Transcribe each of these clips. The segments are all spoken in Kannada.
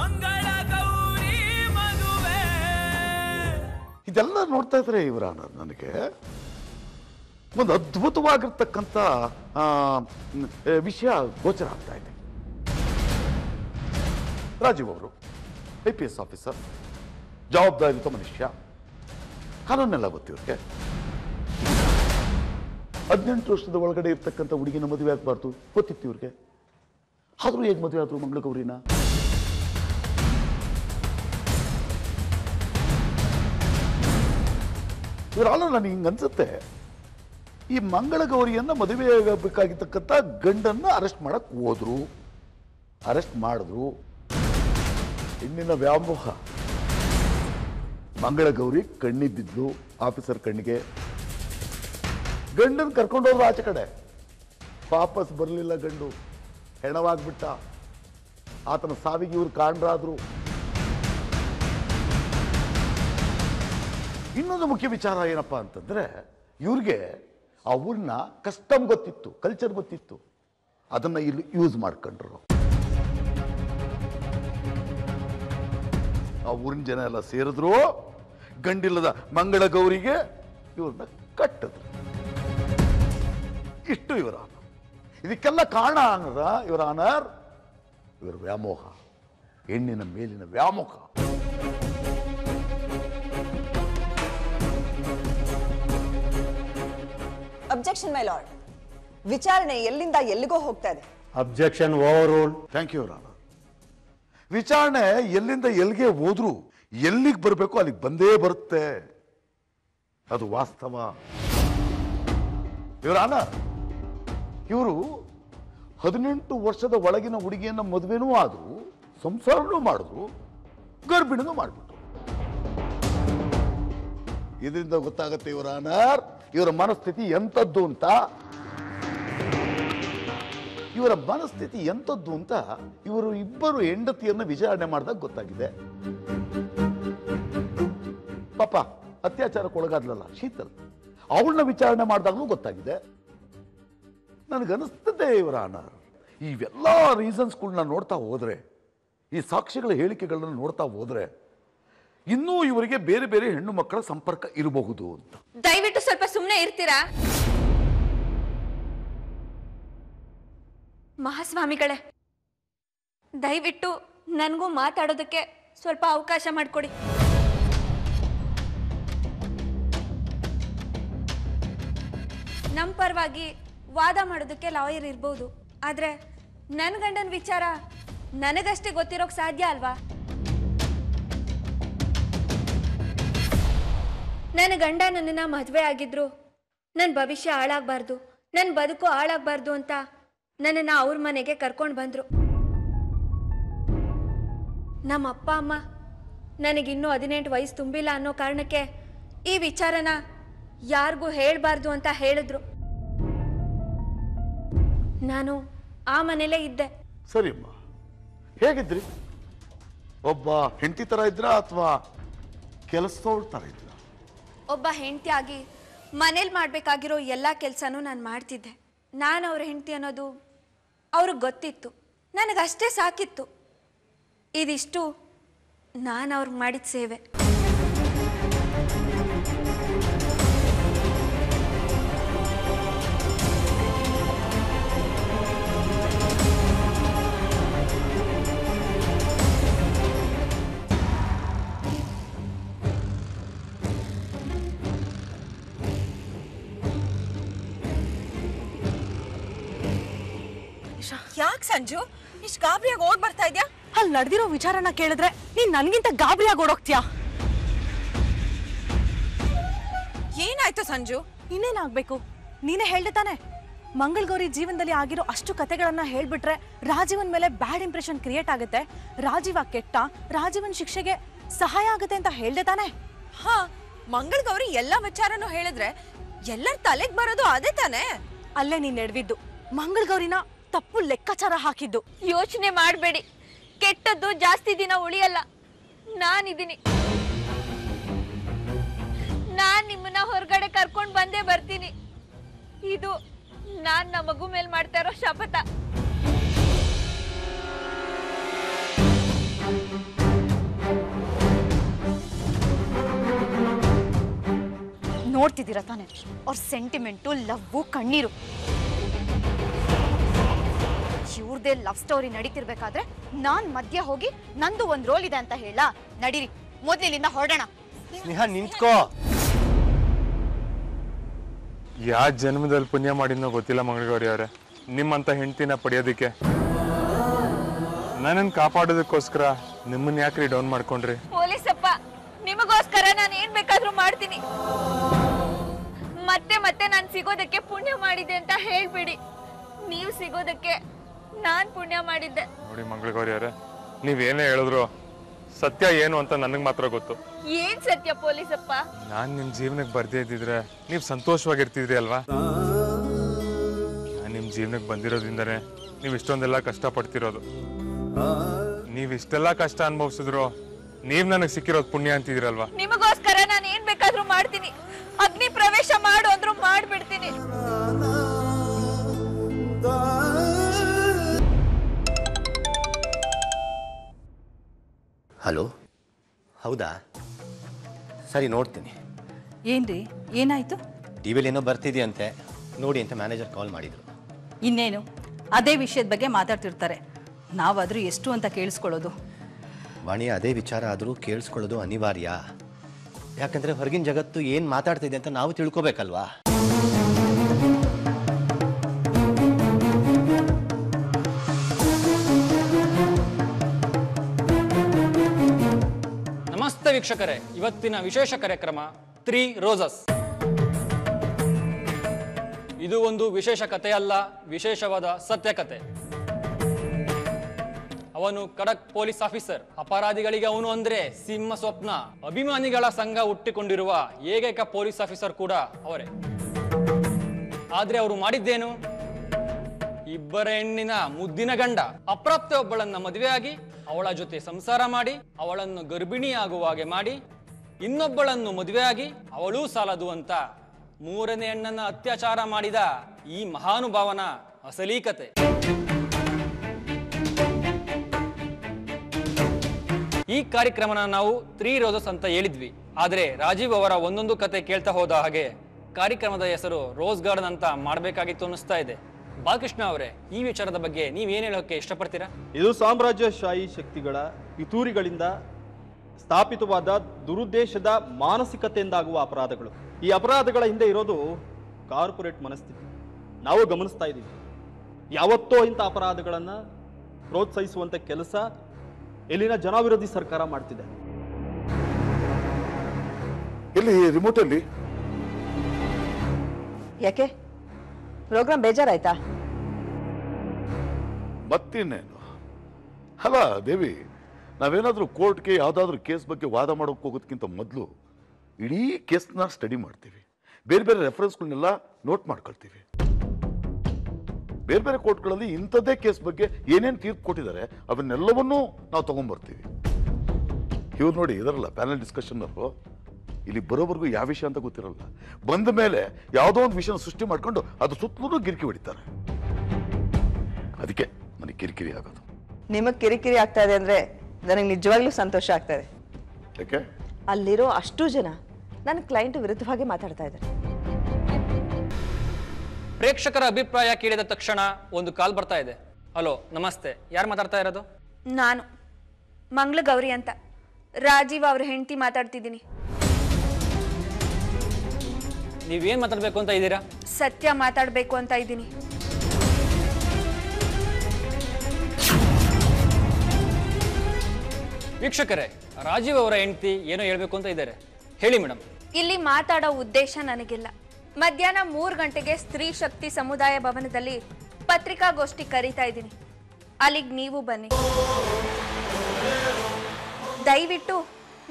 मंगल गौरी मधुवे ಇದೆಲ್ಲ ನೋಡ್ತಾ ಇದ್ರೆ ಇವರ ನನಗೆ ಒಂದು ಅದ್ಭುತವಾಗಿರತಕ್ಕಂತ ವಿಷಯ ಗೋಚರ ಆಗ್ತಾ ಇದೆ। ರಾಜೀವ್ ಅವರು ಐಪಿಎಸ್ ಆಫೀಸರ್, ಜವಾಬ್ದಾರಿಯುತ ಮನುಷ್ಯ, ಕಾನೂನೆಲ್ಲ ಗೊತ್ತಿರೋಕೆ 18 ವರ್ಷದ ಒಳಗಡೆ ಇರತಕ್ಕಂತ ಹುಡುಗಿನ ಮದುವೆ ಆಗಬಾರದು ಗೊತ್ತಿತ್ತು ಇವರಿಗೆ, ಆದರೂ ಹೇಗೆ ಮದುವೆ ಆದ್ರು ಮಂಗಳ ಗೌರಿನ? ಇವರಲ್ಲ ನನಗೆ ಹಿಂಗೆ ಅನ್ಸುತ್ತೆ, ಈ ಮಂಗಳ ಗೌರಿಯನ್ನ ಮದುವೆ ಆಗಬೇಕಾಗಿರ್ತಕ್ಕಂಥ ಗಂಡನ್ನ ಅರೆಸ್ಟ್ ಮಾಡಕ್ಕೆ ಹೋದ್ರು, ಅರೆಸ್ಟ್ ಮಾಡಿದ್ರು। ಹೆಣ್ಣಿನ ವ್ಯಾಮೋಹ, ಮಂಗಳ ಗೌರಿ ಕಣ್ಣಿದ್ದಿದ್ಲು ಆಫೀಸರ್ ಕಣ್ಣಿಗೆ, ಗಂಡನ ಕರ್ಕೊಂಡೋದ್ರು ಆಚೆ ಕಡೆ, ವಾಪಸ್ ಬರಲಿಲ್ಲ, ಗಂಡು ಹೆಣವಾಗಿಬಿಟ್ಟ, ಆತನ ಸಾವಿಗೆ ಇವ್ರು ಕಾರಣರಾದ್ರು। ಇನ್ನೊಂದು ಮುಖ್ಯ ವಿಚಾರ ಏನಪ್ಪಾ ಅಂತಂದ್ರೆ, ಇವ್ರಿಗೆ ಆ ಊರಿನ ಕಸ್ಟಮ್ ಗೊತ್ತಿತ್ತು, ಕಲ್ಚರ್ ಗೊತ್ತಿತ್ತು, ಅದನ್ನು ಇಲ್ಲಿ ಯೂಸ್ ಮಾಡ್ಕೊಂಡ್ರು। ಆ ಊರಿನ ಜನ ಎಲ್ಲ ಸೇರಿದ್ರು, ಗಂಡಿಲ್ಲದ ಮಂಗಳ ಗೌರಿಗೆ ಇವ್ರನ್ನ ಕಟ್ಟಿದ್ರು। ಇಷ್ಟು ಇವರ ಇದಕ್ಕೆಲ್ಲ ಕಾರಣ ಅನ್ನೋದ ಇವರ ಅನರ್, ಇವರ ವ್ಯಾಮೋಹ, ಹೆಣ್ಣಿನ ಮೇಲಿನ ವ್ಯಾಮೋಹ। ಅಬ್ಜೆಕ್ಷನ್ ಮೈ ಲಾರ್ಡ್, ವಿಚಾರಣೆ ಎಲ್ಲಿಂದ ಎಲ್ಲಿಗೋ ಹೋಗ್ತಾ ಇದೆ। Objection overruled, thank you your honour. ವಿಚಾರಣೆ ಎಲ್ಲಿಂದ ಎಲ್ಲಿಗೆ ಹೋದ್ರು ಎಲ್ಲಿಗೆ ಬರಬೇಕು ಅಲ್ಲಿಗೆ ಬಂದೇ ಬರುತ್ತೆ, ಅದು ವಾಸ್ತವ ಯುವರ್ ಆನರ್। ಇವರು 18 ವರ್ಷದ ಒಳಗಿನ ಹುಡುಗಿಯನ್ನು ಮದುವೆನೂ ಆದರು, ಸಂಸಾರನೂ ಮಾಡಿದ್ರು, ಗರ್ಭಿಣಿನೂ ಮಾಡಿಬಿಟ್ರು। ಇದರಿಂದ ಗೊತ್ತಾಗುತ್ತೆ ಇವರ ಆನರ್ ಇವರ ಮನಸ್ಥಿತಿ ಎಂಥದ್ದು ಅಂತ, ಇವರು ಇಬ್ಬರು ಹೆಂಡತಿಯನ್ನು ವಿಚಾರಣೆ ಮಾಡಿದಾಗ ಗೊತ್ತಾಗಿದೆ। ಪಾಪ ಅತ್ಯಾಚಾರಕ್ಕೊಳಗಾದ್ಲಲ್ಲ ಶೀತಲ್, ಅವಳನ್ನ ವಿಚಾರಣೆ ಮಾಡಿದಾಗಲೂ ಗೊತ್ತಾಗಿದೆ। ನನಗನ್ನಿಸ್ತದೆ ಇವರ ಆನರ್ ಇವೆಲ್ಲ ರೀಸನ್ಸ್ಗಳನ್ನ ನೋಡ್ತಾ ಹೋದರೆ, ಈ ಸಾಕ್ಷಿಗಳ ಹೇಳಿಕೆಗಳನ್ನ ನೋಡ್ತಾ ಹೋದರೆ, ಇನ್ನೂ ಇವರಿಗೆ ಬೇರೆ ಬೇರೆ ಹೆಣ್ಣು ಮಕ್ಕಳ ಸಂಪರ್ಕ ಇರಬಹುದು ಅಂತ। ದಯವಿಟ್ಟು ಸ್ವಲ್ಪ ಸುಮ್ಮನೆ ಇರ್ತೀರಾ ಮಹಾಸ್ವಾಮಿಗಳೇ? ದಯವಿಟ್ಟು ನನಗೂ ಮಾತಾಡೋದಕ್ಕೆ ಸ್ವಲ್ಪ ಅವಕಾಶ ಮಾಡಿಕೊಡಿ। ನಮ್ಮ ಪರವಾಗಿ ವಾದ ಮಾಡೋದಕ್ಕೆ ಲಾಯರ್ ಇರ್ಬೋದು, ಆದರೆ ನನ್ನ ಗಂಡನ ವಿಚಾರ ನನಗಷ್ಟೇ ಗೊತ್ತಿರೋಕೆ ಸಾಧ್ಯ ಅಲ್ವಾ? ನನ್ನ ಗಂಡ ನನ್ನನ್ನು ಮದುವೆ ಆಗಿದ್ರು, ನನ್ನ ಭವಿಷ್ಯ ಹಾಳಾಗಬಾರ್ದು, ನನ್ನ ಬದುಕು ಹಾಳಾಗಬಾರ್ದು ಅಂತ ನನ್ನನ್ನು ಅವ್ರ ಮನೆಗೆ ಕರ್ಕೊಂಡು ಬಂದರು। ನಮ್ಮ ಅಪ್ಪ ಅಮ್ಮ ನನಗಿನ್ನೂ 18 ವಯಸ್ಸು ತುಂಬಿಲ್ಲ ಅನ್ನೋ ಕಾರಣಕ್ಕೆ ಈ ವಿಚಾರನ ಯಾರಿಗೂ ಹೇಳಬಾರ್ದು ಅಂತ ಹೇಳಿದ್ರು। ನಾನು ಆ ಮನೇಲೇ ಇದ್ದೆ। ಸರಿಯಮ್ಮ, ಹೇಗಿದ್ರಿ? ಒಬ್ಬ ಹೆಂಡತಿ ಥರ ಇದ್ರ ಅಥವಾ ಕೆಲಸದವ್ರ ಥರ ಇದ್ರ? ಒಬ್ಬ ಹೆಂಡತಿಯಾಗಿ ಮನೇಲಿ ಮಾಡಬೇಕಾಗಿರೋ ಎಲ್ಲ ಕೆಲಸನೂ ನಾನು ಮಾಡ್ತಿದ್ದೆ। ನಾನು ಅವ್ರ ಹೆಂಡತಿ ಅನ್ನೋದು ಅವ್ರಿಗೆ ಗೊತ್ತಿತ್ತು, ನನಗಷ್ಟೇ ಸಾಕಿತ್ತು। ಇದಿಷ್ಟು ನಾನು ಅವ್ರಿಗೆ ಮಾಡಿದ ಸೇವೆ। ಯಾಕೆ ಸಂಜು ಇಷ್ಟು ಗಾಬರಿಯಾಗಿ ಓಡ್ ಬರ್ತಾ ಇದ್ಯಾ? ಅಲ್ಲಿ ನಡೆದಿರೋ ವಿಚಾರನ ಕೇಳಿದ್ರೆ ನೀನ್ ನನ್ಗಿಂತ ಗಾಬರಿಯಾಗಿ ಓಡೋಗ್ತೀಯಾ? ಏನಾಯ್ತು ಸಂಜು? ಇನ್ನೇನಾಗ್ಬೇಕು, ನೀನೇ ಹೇಳ್ದೆ ತಾನೆ, ಮಂಗಳ ಗೌರಿ ಜೀವನದಲ್ಲಿ ಆಗಿರೋ ಅಷ್ಟು ಕತೆಗಳನ್ನ ಹೇಳ್ಬಿಟ್ರೆ ರಾಜೀವನ್ ಮೇಲೆ ಬ್ಯಾಡ್ ಇಂಪ್ರೆಷನ್ ಕ್ರಿಯೇಟ್ ಆಗುತ್ತೆ, ರಾಜೀವ ಕೆಟ್ಟ, ರಾಜೀವನ್ ಶಿಕ್ಷೆಗೆ ಸಹಾಯ ಆಗುತ್ತೆ ಅಂತ ಹೇಳ್ದೆ ತಾನೆ? ಹಾ, ಮಂಗಳ ಗೌರಿ ಎಲ್ಲಾ ವಿಚಾರನೂ ಹೇಳಿದ್ರೆ ಎಲ್ಲರ ತಲೆಗೆ ಬರೋದು ಅದೇ ತಾನೆ? ಅಲ್ಲೇ ನೀನ್ ನಡೆದಿದ್ದು, ಮಂಗಳ ಗೌರಿನ ತಪ್ಪು ಲೆಕ್ಕಾಚಾರ ಹಾಕಿದ್ದು। ಯೋಚನೆ ಮಾಡಬೇಡಿ, ಕೆಟ್ಟದ್ದು ಜಾಸ್ತಿ ದಿನ ಉಳಿಯಲ್ಲ, ನಾನಿದ್ದೀನಿ, ನಾನು ನಿಮ್ಮನ್ನ ಹೊರಗಡೆ ಕರ್ಕೊಂಡು ಬಂದೇ ಬರ್ತೀನಿ। ಇದು ನಾನು ನಮ್ಮ ಮಗು ಮೇಲೆ ಮಾಡ್ತಾ ಇರೋ ಶಪಥ। ನೋಡ್ತಿದ್ದೀರಾ ತಾನೆ ಅವರ ಸೆಂಟಿಮೆಂಟ್ ಲವ್ ಕಣ್ಣೀರು ಇವರದೇ ಲವ್ ಸ್ಟೋರಿ ನಡೀತಿರಬೇಕಾದ್ರೆ ನಾನು ಮಧ್ಯ ಹೋಗಿ ನಂದು ಒಂದು ರೋಲ್ ಇದೆ ಅಂತ ಹೇಳಾ ನಡೀರಿ ಮೊದಲಿನಿಂದ ಹೊರಡೋಣ ಸ್ನೇಹ ನಿಂತಕೋ ಯಾ ಜನ್ಮದಲ್ಲಿ ಪುಣ್ಯ ಮಾಡಿದ್ನೋ ಗೊತ್ತಿಲ್ಲ ಮಂಗಳಗೌರಿ ಅವರೇ ನಿಮ್ಮಂತ ಹೆಂಡತಿನ ಪಡೆಯೋದಕ್ಕೆ ನನ್ನನ್ನು ಕಾಪಾಡೋದಕ್ಕೋಸ್ಕರ ನಿಮ್ಮನ್ನ ಯಾಕ್ರಿ ಡೌನ್ ಮಾಡ್ಕೊಂಡ್ರಿ ಪೊಲೀಸ್ ಅಪ್ಪ ನಿಮಗೋಸ್ಕರ ನಾನು ಏನು ಬೇಕಾದರೂ ಮಾಡ್ತೀನಿ ಮತ್ತೆ ಮತ್ತೆ ನಾನು ಸಿಗೋದಕ್ಕೆ ಪುಣ್ಯ ಮಾಡಿದೆ ಅಂತ ಹೇಳಬೇಡಿ ನೀವು ಸಿಗೋದಕ್ಕೆ ನಾನು ಪುಣ್ಯ ಮಾಡಿದ್ದೆ ನೋಡಿ ಮಂಗಳಗೌರಿ ಅವರೇ ನೀವು ಏನೇ ಹೇಳಿದ್ರು ಸತ್ಯ ಏನು ಅಂತ ನನಗೆ ಮಾತ್ರ ಗೊತ್ತು ಏನು ಸತ್ಯ ಪೊಲೀಸ್ ಅಪ್ಪ ನಾನು ನಿಮ್ಮ ಜೀವನಕ್ಕೆ ಬರ್ದೇ ಇದ್ದಿದ್ರೆ ನೀವು ಸಂತೋಷವಾಗಿ ಇರ್ತಿದ್ರಿ ಅಲ್ವಾ ನಾನು ನಿಮ್ಮ ಜೀವನಕ್ಕೆ ಬಂದಿರೋದ್ರಿಂದನೇ ನೀವು ಇಷ್ಟೊಂದೆಲ್ಲ ಕಷ್ಟ ಪಡ್ತಿರೋದು ನೀವು ಇಷ್ಟೆಲ್ಲ ಕಷ್ಟ ಅನುಭವಿಸಿದ್ರು ನೀವು ನನಗೆ ಸಿಕ್ಕಿರೋದು ಪುಣ್ಯ ಅಂತಿದ್ರಲ್ವಾ ನಿಮಗೋಸ್ಕರ ನಾನು ಏನು ಬೇಕಾದರೂ ಮಾಡ್ತೀನಿ ಅಗ್ನಿ ಪ್ರವೇಶ ಮಾಡು ಅಂದ್ರು ಮಾಡ್ಬಿಡ್ತೀನಿ ಹಲೋ ಹೌದಾ ಸರಿ ನೋಡ್ತೀನಿ ಏನ್ರಿ ಏನಾಯ್ತು ಟಿವಿಲಿ ಏನೋ ಬರ್ತಿದೆಯಂತೆ ನೋಡಿ ಅಂತ ಮ್ಯಾನೇಜರ್ ಕಾಲ್ ಮಾಡಿದ್ರು ಇನ್ನೇನು ಅದೇ ವಿಷಯದ ಬಗ್ಗೆ ಮಾತಾಡ್ತಿರ್ತಾರೆ ನಾವಾದರೂ ಎಷ್ಟು ಅಂತ ಕೇಳಿಸ್ಕೊಳ್ಳೋದು ವಾಣಿ ಅದೇ ವಿಚಾರ ಆದರೂ ಕೇಳಿಸ್ಕೊಳ್ಳೋದು ಅನಿವಾರ್ಯ ಯಾಕಂದರೆ ಹೊರಗಿನ ಜಗತ್ತು ಏನು ಮಾತಾಡ್ತಿದೆ ಅಂತ ನಾವು ತಿಳ್ಕೋಬೇಕಲ್ವಾ ನಮಸ್ತೆ ವೀಕ್ಷಕರೇ ಇವತ್ತಿನ ವಿಶೇಷ ಕಾರ್ಯಕ್ರಮ 3 Roses ಇದು ಒಂದು ವಿಶೇಷ ಕಥೆಯಲ್ಲ ವಿಶೇಷವಾದ ಸತ್ಯಕಥೆ ಅವನು ಖಡಕ್ ಪೊಲೀಸ್ ಆಫೀಸರ್ ಅಪರಾಧಿಗಳಿಗೆ ಅವನು ಅಂದ್ರೆ ಸಿಂಹ ಸ್ವಪ್ನ ಅಭಿಮಾನಿಗಳ ಸಂಘ ಹುಟ್ಟಿಕೊಂಡಿರುವ ಏಕೈಕ ಪೊಲೀಸ್ ಆಫೀಸರ್ ಕೂಡ ಅವರೇ ಆದ್ರೆ ಅವರು ಮಾಡಿದ್ದೇನು ಇಬ್ಬರ ಹೆಣ್ಣಿನ ಮುದ್ದಿನ ಗಂಡ ಅಪ್ರಾಪ್ತ ಒಬ್ಬಳನ್ನ ಮದುವೆಯಾಗಿ ಅವಳ ಜೊತೆ ಸಂಸಾರ ಮಾಡಿ ಅವಳನ್ನು ಗರ್ಭಿಣಿಯಾಗುವ ಹಾಗೆ ಮಾಡಿ ಇನ್ನೊಬ್ಬಳನ್ನು ಮದುವೆಯಾಗಿ ಅವಳೂ ಸಾಲದು ಅಂತ ಮೂರನೇ ಹೆಣ್ಣನ್ನ ಅತ್ಯಾಚಾರ ಮಾಡಿದ ಈ ಮಹಾನುಭಾವನ ಅಸಲಿ ಕತೆ ಈ ಕಾರ್ಯಕ್ರಮನ ನಾವು 3 Roses ಅಂತ ಹೇಳಿದ್ವಿ ಆದರೆ ರಾಜೀವ್ ಅವರ ಒಂದೊಂದು ಕತೆ ಕೇಳ್ತಾ ಹೋದ ಹಾಗೆ ಕಾರ್ಯಕ್ರಮದ ಹೆಸರು ರೋಸ್ ಗಾರ್ಡನ್ ಅಂತ ಮಾಡಬೇಕಾಗಿತ್ತು ಅನ್ನಿಸ್ತಾ ಇದೆ ಬಾಲಕೃಷ್ಣ ಅವರೇ ಈ ವಿಚಾರದ ಬಗ್ಗೆ ನೀವೇನು ಹೇಳೋಕ್ಕೆ ಇಷ್ಟಪಡ್ತೀರಾ ಇದು ಸಾಮ್ರಾಜ್ಯಶಾಹಿ ಶಕ್ತಿಗಳ ಪಿತೂರಿಗಳಿಂದ ಸ್ಥಾಪಿತವಾದ ದುರುದ್ದೇಶದ ಮಾನಸಿಕತೆಯಿಂದಾಗುವ ಅಪರಾಧಗಳು ಈ ಅಪರಾಧಗಳ ಹಿಂದೆ ಇರೋದು ಕಾರ್ಪೊರೇಟ್ ಮನಸ್ಥಿತಿ ನಾವು ಗಮನಿಸ್ತಾ ಇದ್ದೀವಿ ಯಾವತ್ತೋ ಇಂಥ ಅಪರಾಧಗಳನ್ನು ಪ್ರೋತ್ಸಾಹಿಸುವಂಥ ಕೆಲಸ ಇಲ್ಲಿನ ಜನವಿರೋಧಿ ಸರ್ಕಾರ ಮಾಡ್ತಿದೆ ಇಲ್ಲಿ ರಿಮೋಟ್ ಅಲ್ಲಿ ಯಾಕೆ ಪ್ರೋಗ್ರಾಮ್ ಬೇಜಾರಾಯ್ತಾ ಮತ್ತಿನ್ನೇನು ಅಲ್ಲ ದೇವಿ ನಾವೇನಾದ್ರೂ ಕೋರ್ಟ್ಗೆ ಯಾವ್ದಾದ್ರು ಕೇಸ್ ಬಗ್ಗೆ ವಾದ ಮಾಡೋಕೆ ಹೋಗೋದಕ್ಕಿಂತ ಮೊದಲು ಇಡೀ ಕೇಸ್ನ ಸ್ಟಡಿ ಮಾಡ್ತೀವಿ ಬೇರೆ ಬೇರೆ ರೆಫರೆನ್ಸ್ಗಳನ್ನೆಲ್ಲ ನೋಟ್ ಮಾಡ್ಕೊಳ್ತೀವಿ ಬೇರೆ ಬೇರೆ ಕೋರ್ಟ್ಗಳಲ್ಲಿ ಇಂಥದ್ದೇ ಕೇಸ್ ಬಗ್ಗೆ ಏನೇನು ತೀರ್ಪು ಕೊಟ್ಟಿದ್ದಾರೆ ಅವನ್ನೆಲ್ಲವನ್ನೂ ನಾವು ತಗೊಂಡ್ಬರ್ತೀವಿ ಇವ್ರು ನೋಡಿ ಇದರಲ್ಲ ಪ್ಯಾನಲ್ ಡಿಸ್ಕಷನ್ ಅವರು ಇಲ್ಲಿ ಬರೋವರೆಗೂ ಯಾವ ವಿಷಯ ಅಂತ ಗೊತ್ತಿರಲ್ಲ ಬಂದ ಮೇಲೆ ಯಾವುದೋ ಒಂದು ವಿಷಯ ಸೃಷ್ಟಿ ಮಾಡ್ಕೊಂಡು ಅದು ಸುತ್ತಲೂ ಗಿರಿಕಿ ಹೊಡಿತಾರೆ ಅದಕ್ಕೆ ನನಗೆ ಕಿರಿಕಿರಿ ಆಗೋದು ನಿಮಗೆ ಕಿರಿಕಿರಿ ಆಗ್ತಾ ಇದೆ ಅಂದರೆ ನನಗೆ ನಿಜವಾಗ್ಲೂ ಸಂತೋಷ ಆಗ್ತಾ ಇದೆ ಯಾಕೆ ಅಲ್ಲಿರೋ ಅಷ್ಟು ಜನ ನನ್ನ ಕ್ಲೈಂಟ್ ವಿರುದ್ಧವಾಗಿ ಮಾತಾಡ್ತಾ ಇದ್ದಾರೆ ಪ್ರೇಕ್ಷಕರ ಅಭಿಪ್ರಾಯ ಕೇಳಿದ ತಕ್ಷಣ ಒಂದು ಕಾಲ್ ಬರ್ತಾ ಇದೆ ಹಲೋ ನಮಸ್ತೆ ಯಾರು ಮಾತಾಡ್ತಾ ಇರೋದು ನಾನು ಮಂಗಳ ಗೌರಿ ಅಂತ ರಾಜೀವ್ ಅವ್ರ ಹೆಂಡತಿ ಮಾತಾಡ್ತಿದ್ದೀನಿ ನೀವೇನು ಮಾತಾಡಬೇಕು ಅಂತ ಇದ್ದೀರಾ ಸತ್ಯ ಮಾತಾಡಬೇಕು ಅಂತ ಇದ್ದೀನಿ ವೀಕ್ಷಕರೇ ರಾಜೀವ್ ಅವರ ಹೆಂಡತಿ ಏನೋ ಹೇಳಬೇಕು ಅಂತ ಇದ್ದಾರೆ ಹೇಳಿ ಮೇಡಮ್ ಇಲ್ಲಿ ಮಾತಾಡೋ ಉದ್ದೇಶ ನನಗಿಲ್ಲ ಮಧ್ಯಾಹ್ನ 3 ಗಂಟೆಗೆ ಸ್ತ್ರೀ ಶಕ್ತಿ ಸಮುದಾಯ ಭವನದಲ್ಲಿ ಪತ್ರಿಕಾಗೋಷ್ಠಿ ಕರೀತಾ ಇದ್ದೀನಿ ಅಲ್ಲಿಗೆ ನೀವು ಬನ್ನಿ ದಯವಿಟ್ಟು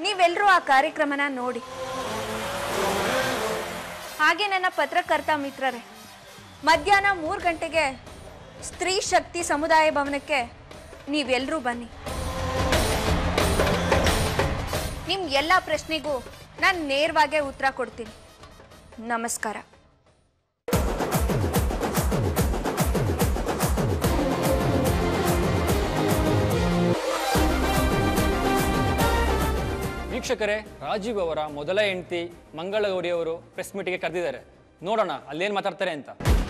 ನೀವೆಲ್ಲರೂ ಆ ಕಾರ್ಯಕ್ರಮನ ನೋಡಿ ಹಾಗೆ ನನ್ನ ಪತ್ರಕರ್ತ ಮಿತ್ರರೇ ಮಧ್ಯಾಹ್ನ 3 ಗಂಟೆಗೆ ಸ್ತ್ರೀ ಶಕ್ತಿ ಸಮುದಾಯ ಭವನಕ್ಕೆ ನೀವೆಲ್ಲರೂ ಬನ್ನಿ ನಿಮ್ಮ ಎಲ್ಲ ಪ್ರಶ್ನೆಗೂ ನಾನು ನೇರವಾಗೇ ಉತ್ತರ ಕೊಡ್ತೀನಿ ನಮಸ್ಕಾರ ವೀಕ್ಷಕರೇ ರಾಜೀವ್ ಅವರ ಮೊದಲ ಹೆಂಡತಿ ಮಂಗಳಗೌರಿ ಅವರು ಪ್ರೆಸ್ ಮೀಟಿಗೆ ಕರೆದಿದ್ದಾರೆ. ನೋಡೋಣ ಅಲ್ಲೇನ್ ಮಾತಾಡ್ತಾರೆ ಅಂತ.